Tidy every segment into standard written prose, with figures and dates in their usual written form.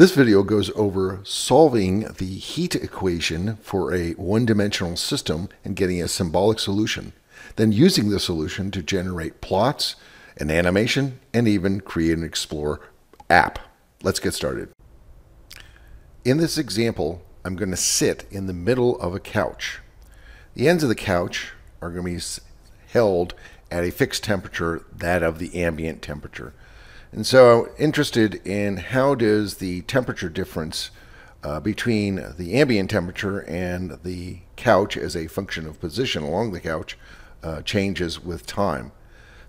This video goes over solving the heat equation for a one-dimensional system and getting a symbolic solution, then using the solution to generate plots, an animation, and even create an Explore app. Let's get started. In this example, I'm going to sit in the middle of a couch. The ends of the couch are going to be held at a fixed temperature, that of the ambient temperature. And so I'm interested in how does the temperature difference between the ambient temperature and the couch as a function of position along the couch changes with time.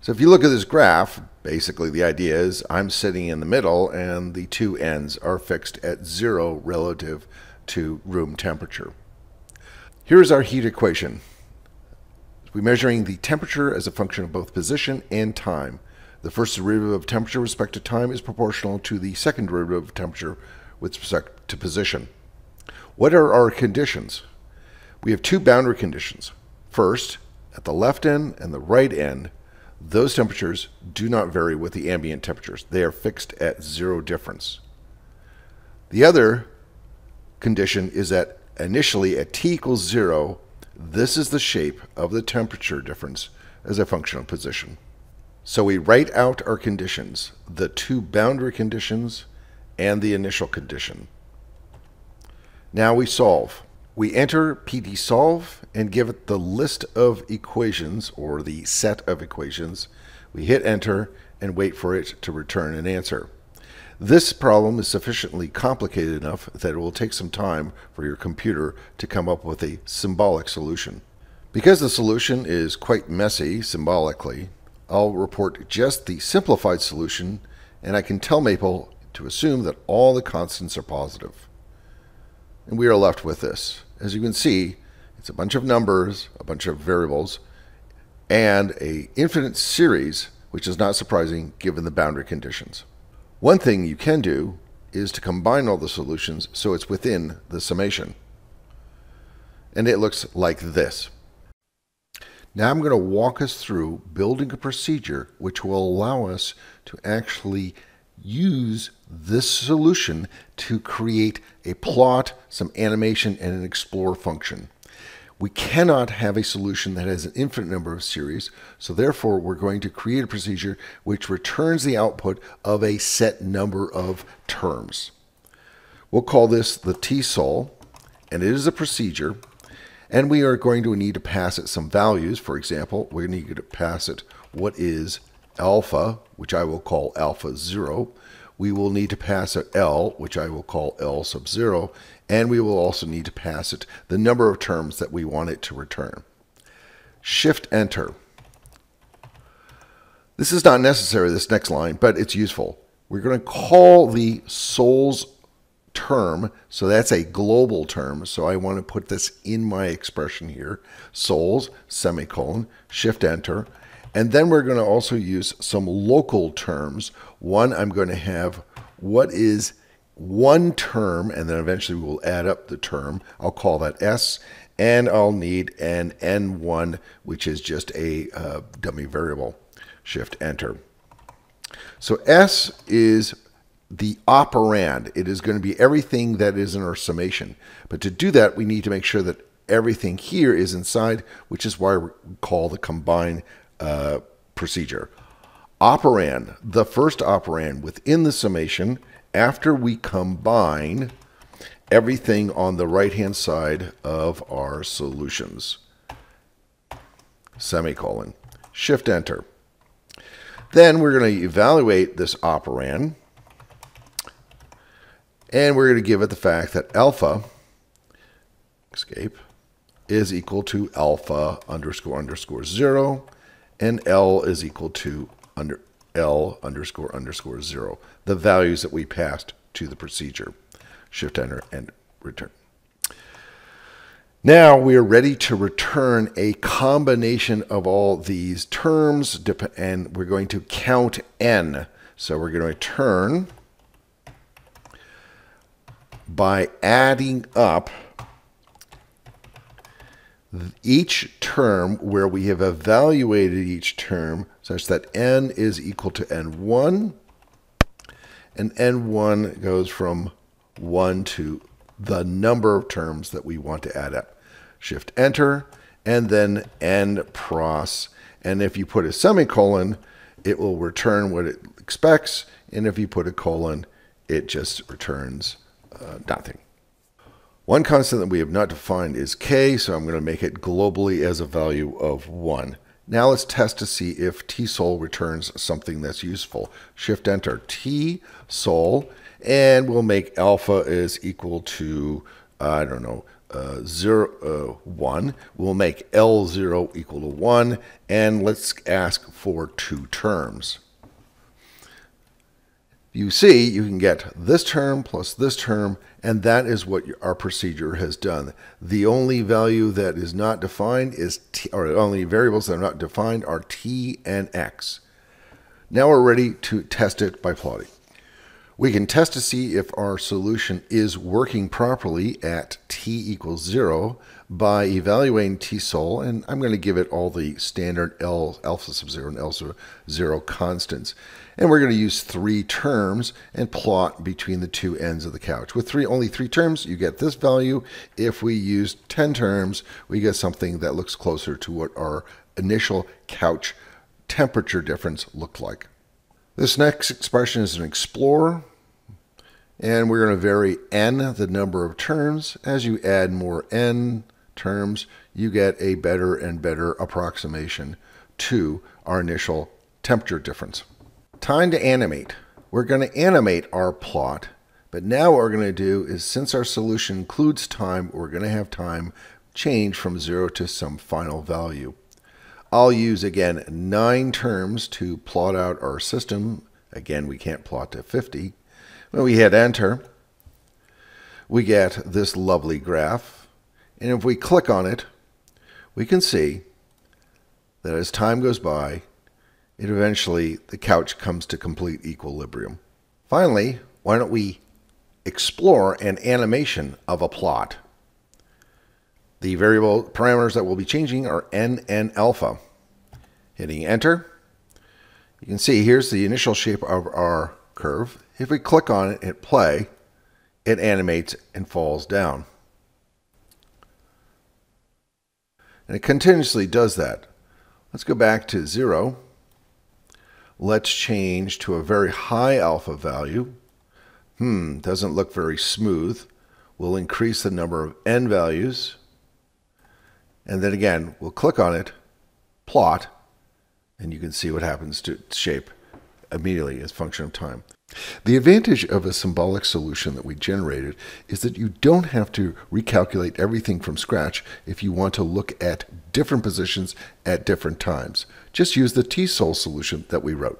So if you look at this graph, basically the idea is I'm sitting in the middle and the two ends are fixed at zero relative to room temperature. Here's our heat equation. We're measuring the temperature as a function of both position and time. The first derivative of temperature with respect to time is proportional to the second derivative of temperature with respect to position. What are our conditions? We have two boundary conditions. First, at the left end and the right end, those temperatures do not vary with the ambient temperatures. They are fixed at zero difference. The other condition is that initially at t = 0, this is the shape of the temperature difference as a function of position. So we write out our conditions, the two boundary conditions and the initial condition. Now we solve. We enter PDSolve and give it the list of equations or the set of equations. We hit enter and wait for it to return an answer. This problem is sufficiently complicated enough that it will take some time for your computer to come up with a symbolic solution. Because the solution is quite messy symbolically, I'll report just the simplified solution, and I can tell Maple to assume that all the constants are positive. And we are left with this. As you can see, it's a bunch of numbers, a bunch of variables, and an infinite series, which is not surprising given the boundary conditions. One thing you can do is to combine all the solutions so it's within the summation. And it looks like this. Now I'm going to walk us through building a procedure which will allow us to actually use this solution to create a plot, some animation, and an explore function. We cannot have a solution that has an infinite number of series, so therefore we're going to create a procedure which returns the output of a set number of terms. We'll call this the TSOL, and it is a procedure. And we are going to need to pass it some values. For example, we're going to need to pass it what is alpha, which I will call alpha 0. We will need to pass it L, which I will call L sub 0. And we will also need to pass it the number of terms that we want it to return. Shift enter. This is not necessary, this next line, but it's useful. We're going to call the TSOL's term, so that's a global term, so I want to put this in my expression here, TSOLs, semicolon, shift enter, and then we're going to also use some local terms. One, I'm going to have what is one term, and then eventually we'll add up the term. I'll call that S, and I'll need an N1, which is just a dummy variable. Shift enter. So S is the operand. It is going to be everything that is in our summation. But to do that, we need to make sure that everything here is inside, which is why we call the combine procedure. Operand, the first operand within the summation, after we combine everything on the right-hand side of our solutions. Semicolon. Shift enter. Then we're going to evaluate this operand. And we're going to give it the fact that alpha, escape, is equal to alpha __0, and L is equal to L __0, the values that we passed to the procedure. Shift enter and return. Now we are ready to return a combination of all these terms, and we're going to count n. So we're going to return by adding up each term where we have evaluated each term such that n is equal to n1, and n1 goes from 1 to the number of terms that we want to add up. Shift enter, and then end pros. And if you put a semicolon, it will return what it expects. And if you put a colon, it just returns nothing. One constant that we have not defined is k, so I'm going to make it globally as a value of 1. Now let's test to see if TSOL returns something that's useful. Shift enter TSOL, and we'll make alpha is equal to, I don't know, 1. We'll make L0 equal to 1, and let's ask for 2 terms. You see, you can get this term plus this term, and that is what our procedure has done. The only value that is not defined is t, or the only variables that are not defined are t and x. Now we're ready to test it by plotting. We can test to see if our solution is working properly at t equals 0 by evaluating TSOL, and I'm going to give it all the standard L, alpha sub 0 and L sub 0 constants. And we're going to use 3 terms and plot between the two ends of the couch. With only three terms, you get this value. If we use 10 terms, we get something that looks closer to what our initial couch temperature difference looked like. This next expression is an explorer, and we're going to vary n, the number of terms. As you add more n terms, you get a better and better approximation to our initial temperature difference. Time to animate. We're going to animate our plot, but now what we're going to do is, since our solution includes time, we're going to have time change from 0 to some final value. I'll use, again, 9 terms to plot out our system. Again, we can't plot to 50. When we hit enter, we get this lovely graph. And if we click on it, we can see that as time goes by, it eventually, the couch comes to complete equilibrium. Finally, why don't we explore an animation of a plot? The variable parameters that we'll be changing are n and alpha. Hitting enter, you can see here's the initial shape of our curve. If we click on it, hit play, it animates and falls down. And it continuously does that. Let's go back to 0. Let's change to a very high alpha value. Doesn't look very smooth. We'll increase the number of n values. And then again, we'll click on it, plot, and you can see what happens to its shape immediately as a function of time. The advantage of a symbolic solution that we generated is that you don't have to recalculate everything from scratch if you want to look at different positions at different times. Just use the TSOL solution that we wrote.